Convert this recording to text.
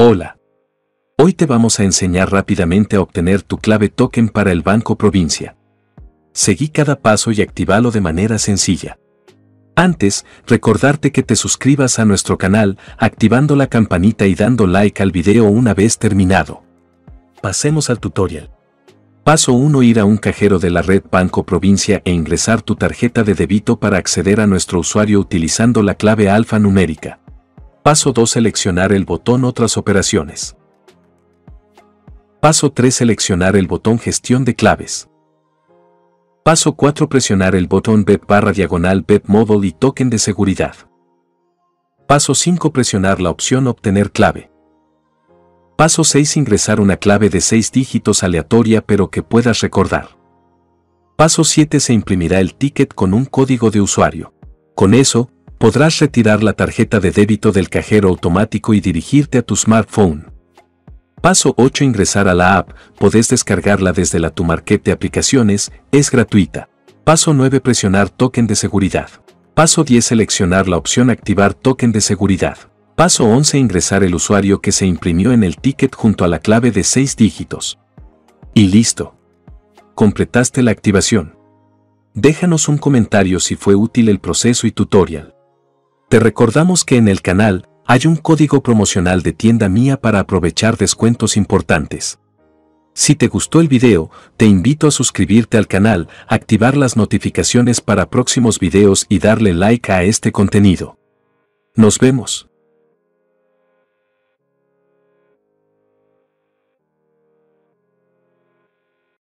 Hola. Hoy te vamos a enseñar rápidamente a obtener tu clave token para el Banco Provincia. Seguí cada paso y actívalo de manera sencilla. Antes, recordarte que te suscribas a nuestro canal, activando la campanita y dando like al video una vez terminado. Pasemos al tutorial. Paso 1. Ir a un cajero de la red Banco Provincia e ingresar tu tarjeta de débito para acceder a nuestro usuario utilizando la clave alfanumérica. Paso 2. Seleccionar el botón Otras operaciones. Paso 3. Seleccionar el botón Gestión de claves. Paso 4. Presionar el botón BEP/BEP Model y token de seguridad. Paso 5. Presionar la opción Obtener clave. Paso 6. Ingresar una clave de 6 dígitos aleatoria pero que puedas recordar. Paso 7. Se imprimirá el ticket con un código de usuario. Con eso, podrás retirar la tarjeta de débito del cajero automático y dirigirte a tu smartphone. Paso 8. Ingresar a la app. Podés descargarla desde tu market de aplicaciones. Es gratuita. Paso 9. Presionar token de seguridad. Paso 10. Seleccionar la opción Activar token de seguridad. Paso 11. Ingresar el usuario que se imprimió en el ticket junto a la clave de 6 dígitos. Y listo. Completaste la activación. Déjanos un comentario si fue útil el proceso y tutorial. Te recordamos que en el canal hay un código promocional de Tienda Mía para aprovechar descuentos importantes. Si te gustó el video, te invito a suscribirte al canal, activar las notificaciones para próximos videos y darle like a este contenido. Nos vemos.